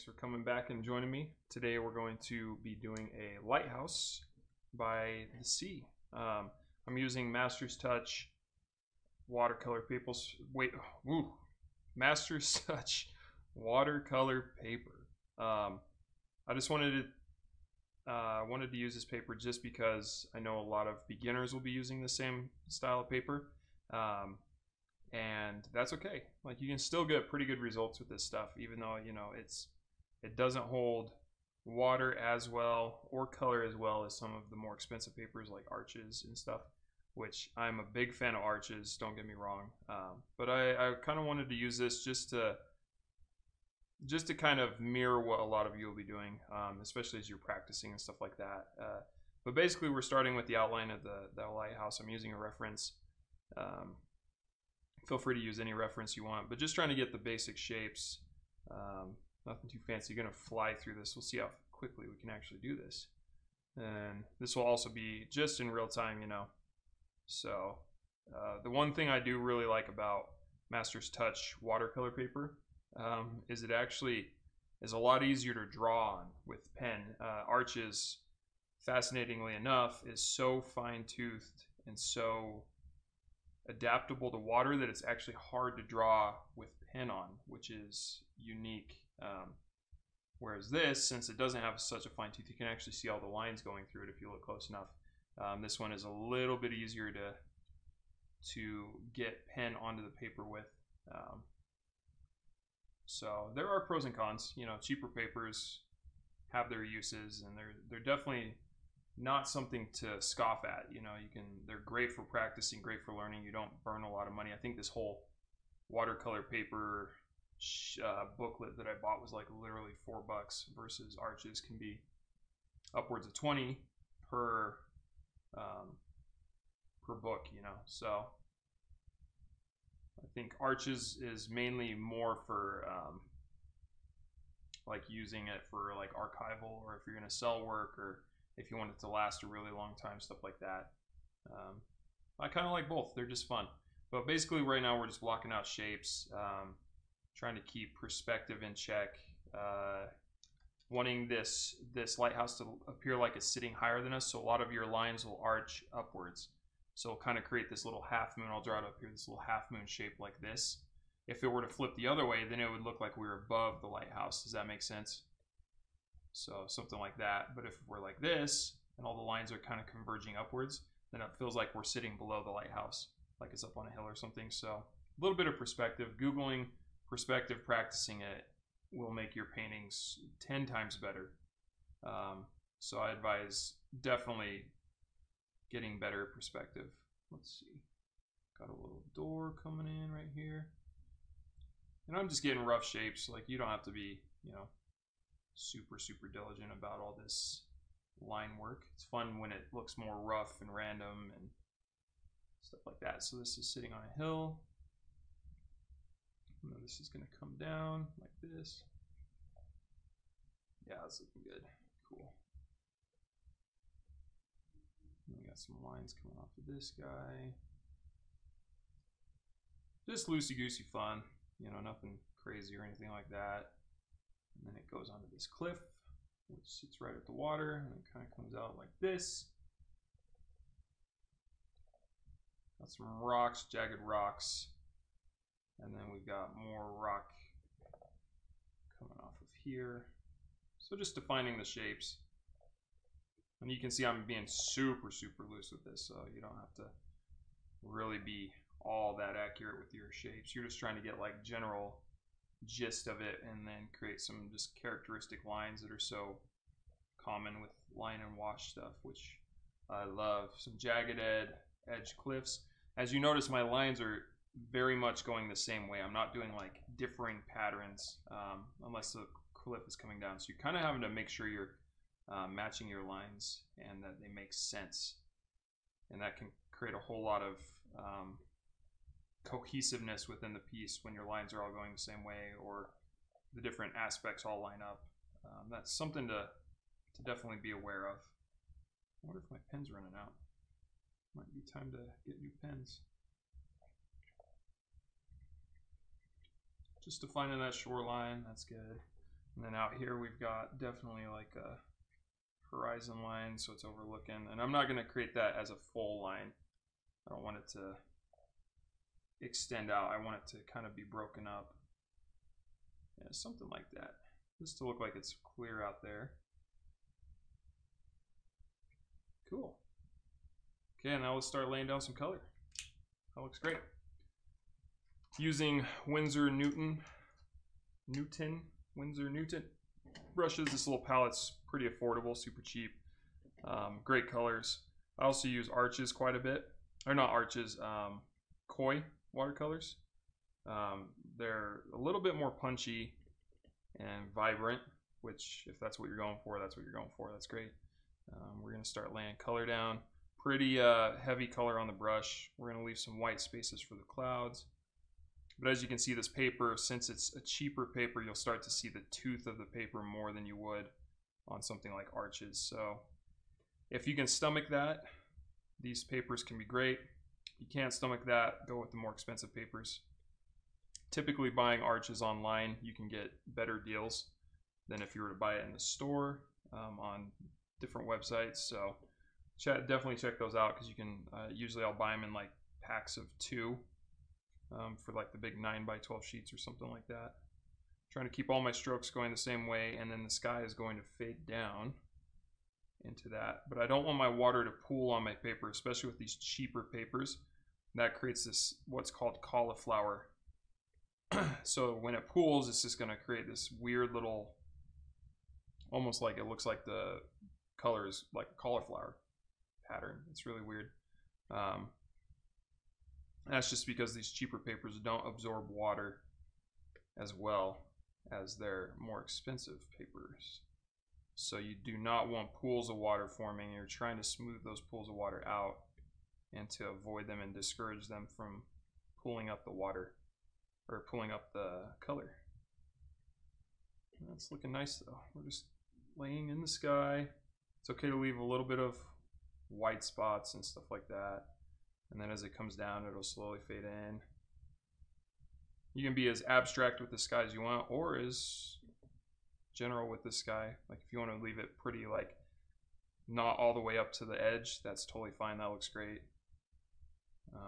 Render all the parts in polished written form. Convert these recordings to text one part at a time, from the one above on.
Thanks for coming back and joining me. Today we're going to be doing a lighthouse by the sea. I'm using Master's Touch watercolor papers. Master's Touch watercolor paper. I just wanted to use this paper just because I know a lot of beginners will be using the same style of paper, and that's okay. Like, you can still get pretty good results with this stuff, even though, you know, it doesn't hold water as well or color as well as some of the more expensive papers like Arches and stuff, which I'm a big fan of Arches, don't get me wrong, but I kind of wanted to use this just to kind of mirror what a lot of you will be doing, especially as you're practicing and stuff like that. But basically we're starting with the outline of the lighthouse. I'm using a reference. Feel free to use any reference you want, but just trying to get the basic shapes. Nothing too fancy. You're going to fly through this. We'll see how quickly we can actually do this. And this will also be just in real time, you know. So the one thing I do really like about Master's Touch watercolor paper is it actually is a lot easier to draw on with pen. Arches, fascinatingly enough, is so fine-toothed and so adaptable to water that it's actually hard to draw with pen on, which is unique. Whereas this, since it doesn't have such a fine tooth, you can actually see all the lines going through it if you look close enough. This one is a little bit easier to get pen onto the paper with. So there are pros and cons. You know, cheaper papers have their uses, and they're definitely not something to scoff at. You know, they're great for practicing, great for learning. You don't burn a lot of money. I think this whole watercolor paper booklet that I bought was like literally $4 versus Arches can be upwards of 20 per book, you know. So I think Arches is mainly more for like using it for like archival, or if you're going to sell work, or if you want it to last a really long time, stuff like that. I kind of like both. They're just fun. But basically right now we're just blocking out shapes, trying to keep perspective in check, wanting this lighthouse to appear like it's sitting higher than us. So a lot of your lines will arch upwards. So it'll kind of create this little half moon. I'll draw it up here, this little half moon shape like this. If it were to flip the other way, then it would look like we were above the lighthouse. Does that make sense? So something like that. But if we're like this and all the lines are kind of converging upwards, then it feels like we're sitting below the lighthouse, like it's up on a hill or something. So a little bit of perspective. Googling perspective, practicing it will make your paintings 10 times better. So I advise definitely getting better perspective. Let's see. Got a little door coming in right here. And I'm just getting rough shapes. Like, you don't have to be, you know, super diligent about all this line work. It's fun when it looks more rough and random and stuff like that. So this is sitting on a hill. And then this is going to come down like this. Yeah, that's looking good. Cool. And we got some lines coming off of this guy. Just loosey-goosey fun, you know, nothing crazy or anything like that. And then it goes onto this cliff, which sits right at the water, and it kind of comes out like this. Got some rocks, jagged rocks, and then we've got more rock coming off of here. So just defining the shapes. And you can see I'm being super loose with this, so you don't have to really be all that accurate with your shapes. You're just trying to get like general gist of it, and then create some just characteristic lines that are so common with line and wash stuff, which I love. Some jagged edge cliffs. As you notice, my lines are very much going the same way. I'm not doing like differing patterns unless the cliff is coming down. So you're kind of having to make sure you're matching your lines and that they make sense, and that can create a whole lot of cohesiveness within the piece when your lines are all going the same way, or the different aspects all line up. That's something to definitely be aware of. I wonder if my pen's running out. Might be time to get new pens. Just defining that shoreline, that's good. And then out here we've got definitely like a horizon line, so it's overlooking. And I'm not going to create that as a full line. I don't want it to extend out. I want it to kind of be broken up. Yeah, something like that. Just to look like it's clear out there. Cool. Okay, now let's start laying down some color. That looks great. Using Winsor Newton brushes. This little palette's pretty affordable, super cheap. Great colors. I also use Arches quite a bit. Or not Arches, Koi watercolors. They're a little bit more punchy and vibrant, which if that's what you're going for, that's what you're going for. That's great. We're going to start laying color down. Pretty heavy color on the brush. We're going to leave some white spaces for the clouds. But as you can see, this paper, since it's a cheaper paper, you'll start to see the tooth of the paper more than you would on something like Arches. So if you can stomach that, these papers can be great. If you can't stomach that, go with the more expensive papers. Typically buying Arches online, you can get better deals than if you were to buy it in the store on different websites. So definitely check those out, because you can, usually I'll buy them in like packs of 2 for like the big 9x12 sheets or something like that. I'm trying to keep all my strokes going the same way, and then the sky is going to fade down into that. But I don't want my water to pool on my paper, especially with these cheaper papers. That creates this, what's called cauliflower. So when it pools, it's just going to create this weird little, almost like it looks like the color is like a cauliflower pattern. It's really weird. That's just because these cheaper papers don't absorb water as well as their more expensive papers. So you do not want pools of water forming. You're trying to smooth those pools of water out and to avoid them and discourage them from pulling up the water, or pulling up the color. That's looking nice though. We're just laying in the sky. It's okay to leave a little bit of white spots and stuff like that. And then as it comes down, it'll slowly fade in. You can be as abstract with the sky as you want, or as general with the sky. Like if you want to leave it pretty, like not all the way up to the edge, that's totally fine. That looks great.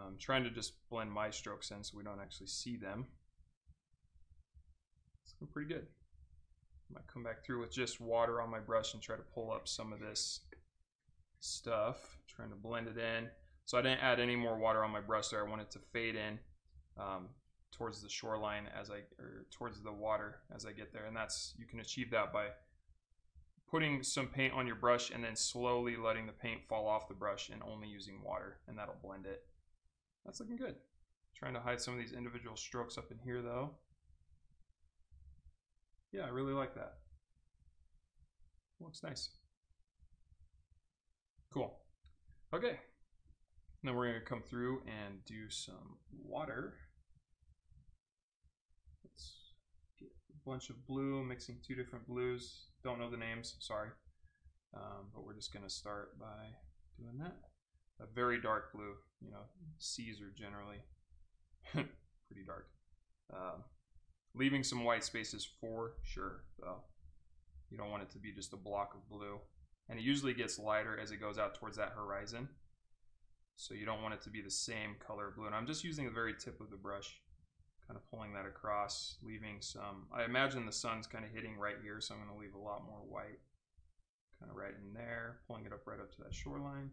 I'm trying to just blend my strokes in so we don't actually see them. It's looking pretty good. I might come back through with just water on my brush and try to pull up some of this stuff, trying to blend it in. So I didn't add any more water on my brush there. I want it to fade in towards the shoreline towards the water as I get there. And that's, you can achieve that by putting some paint on your brush and then slowly letting the paint fall off the brush and only using water, and that'll blend it. That's looking good. Trying to hide some of these individual strokes up in here though. Yeah, I really like that. Looks nice. Cool. Okay. Now we're going to come through and do some water. Let's get a bunch of blue, mixing 2 different blues. Don't know the names, sorry. But we're just going to start by doing that. A very dark blue, you know, seas are generally pretty dark. Leaving some white spaces for sure, though. You don't want it to be just a block of blue. And it usually gets lighter as it goes out towards that horizon. So you don't want it to be the same color of blue. And I'm just using the very tip of the brush, kind of pulling that across, leaving some, I imagine the sun's kind of hitting right here, so I'm going to leave a lot more white kind of right in there, pulling it up right up to that shoreline.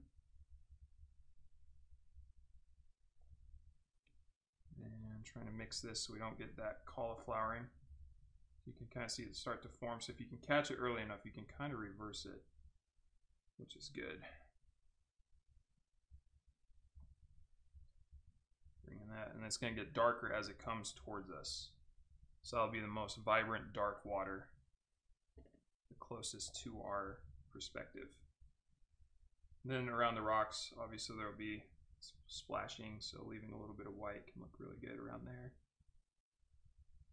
And I'm trying to mix this so we don't get that cauliflowering. You can kind of see it start to form, so if you can catch it early enough, you can kind of reverse it, which is good. That, and it's going to get darker as it comes towards us. So that'll be the most vibrant dark water, the closest to our perspective. And then around the rocks, obviously there will be splashing, so leaving a little bit of white can look really good around there.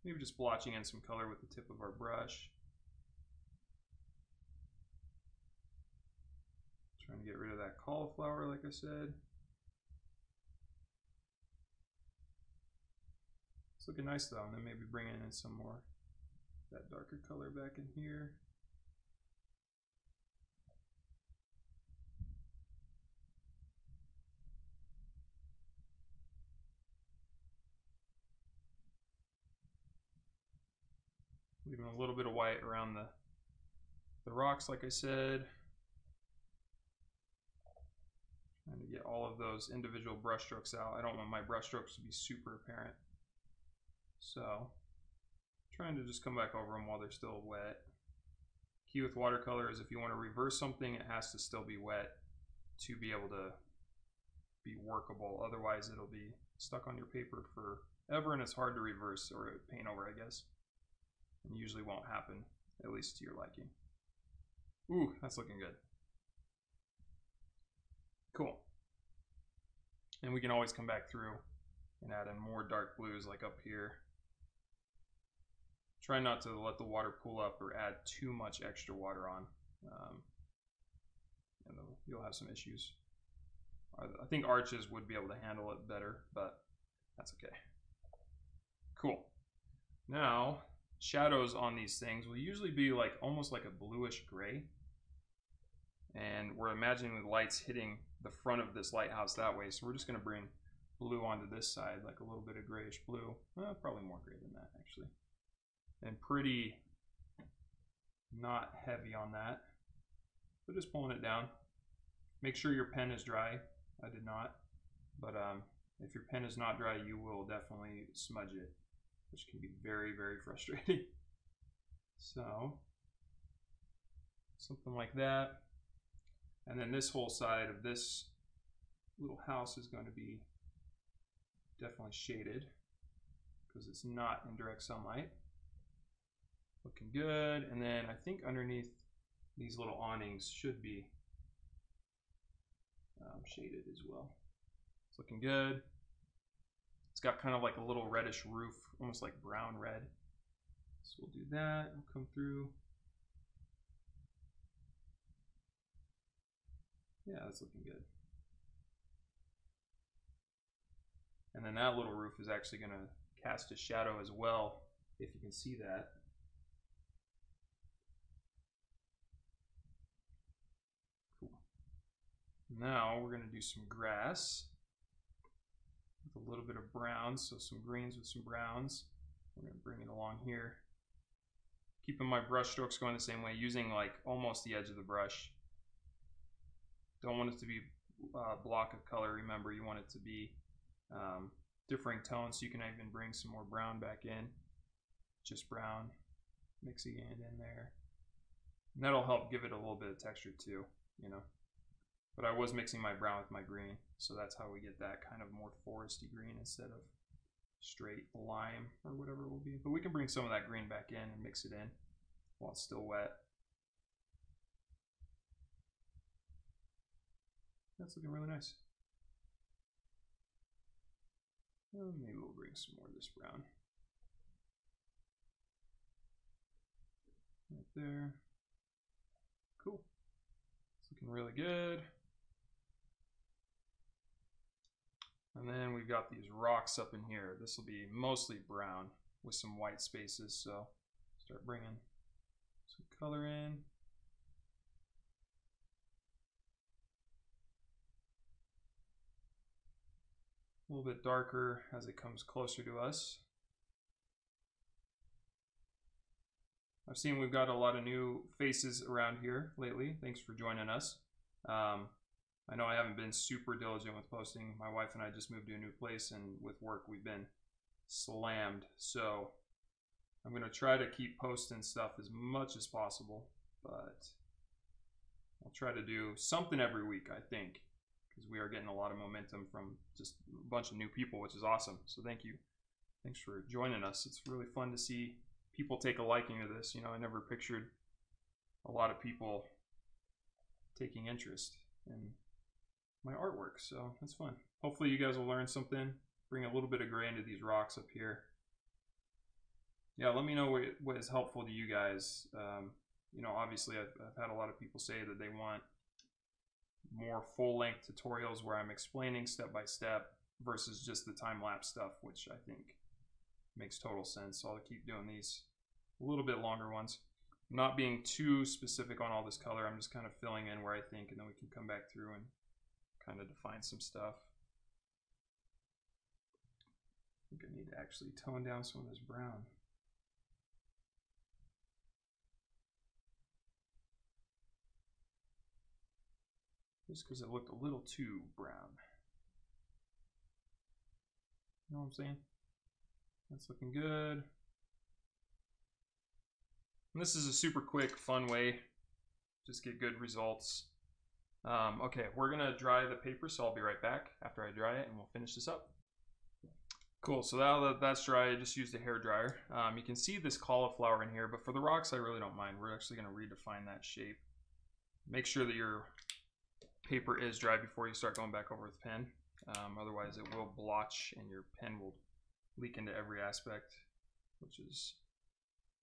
Maybe just blotching in some color with the tip of our brush. Trying to get rid of that cauliflower, like I said. It's looking nice though, and then maybe bringing in some more that darker color back in here. Leaving a little bit of white around the rocks, like I said. Trying to get all of those individual brush strokes out. I don't want my brush strokes to be super apparent. So, trying to just come back over them while they're still wet. Key with watercolor is if you want to reverse something, it has to still be wet to be able to be workable. Otherwise, it'll be stuck on your paper forever and it's hard to reverse or paint over, I guess. And usually won't happen, at least to your liking. Ooh, that's looking good. Cool. And we can always come back through and add in more dark blues like up here. Try not to let the water pool up or add too much extra water on. And you'll have some issues. I think Arches would be able to handle it better, but that's okay. Cool. Now, shadows on these things will usually be like almost like a bluish gray. And we're imagining the lights hitting the front of this lighthouse that way. So we're just going to bring blue onto this side, like a little bit of grayish blue. Probably more gray than that, actually. And pretty not heavy on that. But just pulling it down. Make sure your pen is dry. I did not. But if your pen is not dry, you will definitely smudge it, which can be very, very frustrating. So, something like that. And then this whole side of this little house is going to be definitely shaded because it's not in direct sunlight. Looking good. And then I think underneath these little awnings should be shaded as well. It's looking good. It's got kind of like a little reddish roof, almost like brown red. So we'll do that. We'll come through. Yeah, that's looking good. And then that little roof is actually going to cast a shadow as well, if you can see that. Cool. Now we're going to do some grass with a little bit of browns, so some greens with some browns. We're going to bring it along here. Keeping my brush strokes going the same way, using like almost the edge of the brush. Don't want it to be a block of color. Remember, you want it to be differing tones, so you can even bring some more brown back in. Just brown, mixing it in there. And that'll help give it a little bit of texture too, you know. But I was mixing my brown with my green, so that's how we get that kind of more foresty green instead of straight lime or whatever it will be. But we can bring some of that green back in and mix it in while it's still wet. That's looking really nice. Well, maybe we'll bring some more of this brown. Right there. Cool. It's looking really good. And then we've got these rocks up in here. This will be mostly brown with some white spaces. So start bringing some color in. A little bit darker as it comes closer to us. I've seen we've got a lot of new faces around here lately. Thanks for joining us. I know I haven't been super diligent with posting. My wife and I just moved to a new place, and with work we've been slammed. So I'm going to try to keep posting stuff as much as possible, but I'll try to do something every week, I think, because we are getting a lot of momentum from just a bunch of new people, which is awesome. So thank you. Thanks for joining us. It's really fun to see people take a liking to this. You know, I never pictured a lot of people taking interest in my artwork. So that's fun. Hopefully you guys will learn something. Bring a little bit of gray into these rocks up here. Yeah, let me know what is helpful to you guys. You know, obviously I've had a lot of people say that they want more full-length tutorials where I'm explaining step by step versus just the time-lapse stuff, which I think makes total sense. So I'll keep doing these a little bit longer ones. I'm not being too specific on all this color. I'm just kind of filling in where I think, and then we can come back through and kind of define some stuff. I think I need to actually tone down some of this brown. Just because it looked a little too brown. You know what I'm saying? That's looking good. And this is a super quick, fun way. Just get good results. Okay, we're gonna dry the paper, so I'll be right back after I dry it and we'll finish this up. Cool, so now that that's dry, I just used a hair dryer. You can see this cauliflower in here, but for the rocks, I really don't mind. We're actually gonna redefine that shape. Make sure that your paper is dry before you start going back over with pen. Otherwise it will blotch and your pen will leak into every aspect, which is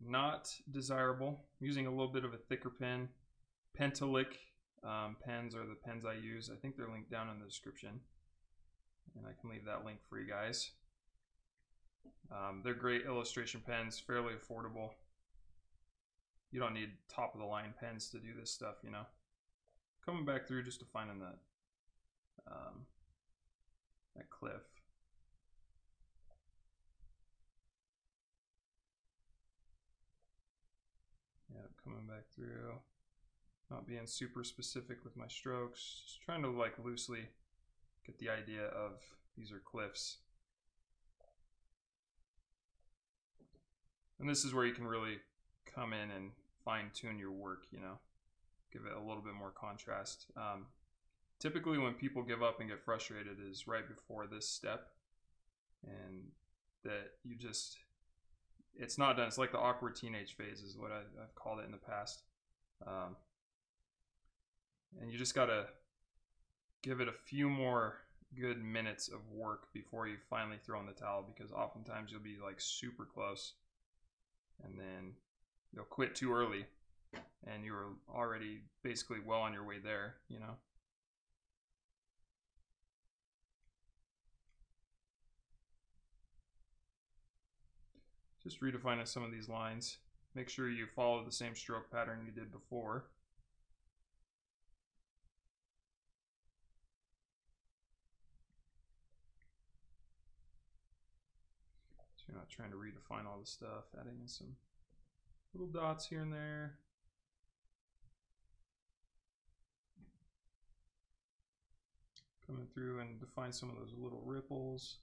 not desirable. I'm using a little bit of a thicker pen. Pentalic pens are the pens I use. I think they're linked down in the description, and I can leave that link for you guys. They're great illustration pens, fairly affordable. You don't need top of the line pens to do this stuff, you know. Coming back through just to defining that cliff. Yeah, coming back through, not being super specific with my strokes, just trying to like loosely get the idea of these are cliffs. And this is where you can really come in and fine-tune your work, you know, give it a little bit more contrast. Typically when people give up and get frustrated is right before this step, and that you just, it's not done. It's like the awkward teenage phase is what I've called it in the past. And you just gotta give it a few more good minutes of work before you finally throw in the towel, because oftentimes you'll be like super close and then you'll quit too early and you're already basically well on your way there, you know. Just redefining some of these lines. Make sure you follow the same stroke pattern you did before. So you're not trying to redefine all the stuff, adding in some little dots here and there. Coming through and define some of those little ripples.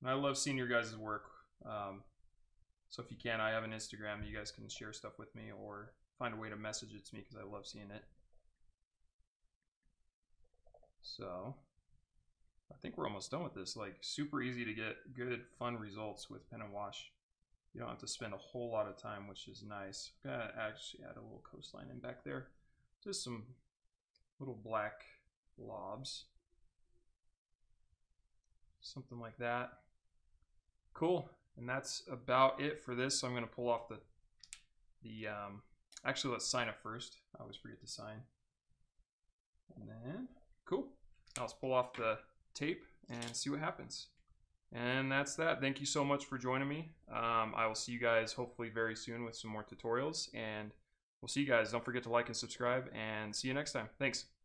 And I love seeing your guys' work. So if you can, I have an Instagram. You guys can share stuff with me or find a way to message it to me, because I love seeing it. So I think we're almost done with this. Like, super easy to get good, fun results with pen and wash. You don't have to spend a whole lot of time, which is nice. I'm gonna actually add a little coastline in back there. Just some little black blobs. Something like that. Cool. And that's about it for this. So I'm going to pull off the actually, let's sign up first. I always forget to sign. And then, cool. Now let's pull off the tape and see what happens. And that's that. Thank you so much for joining me. I will see you guys hopefully very soon with some more tutorials. And we'll see you guys. Don't forget to like and subscribe. And see you next time. Thanks.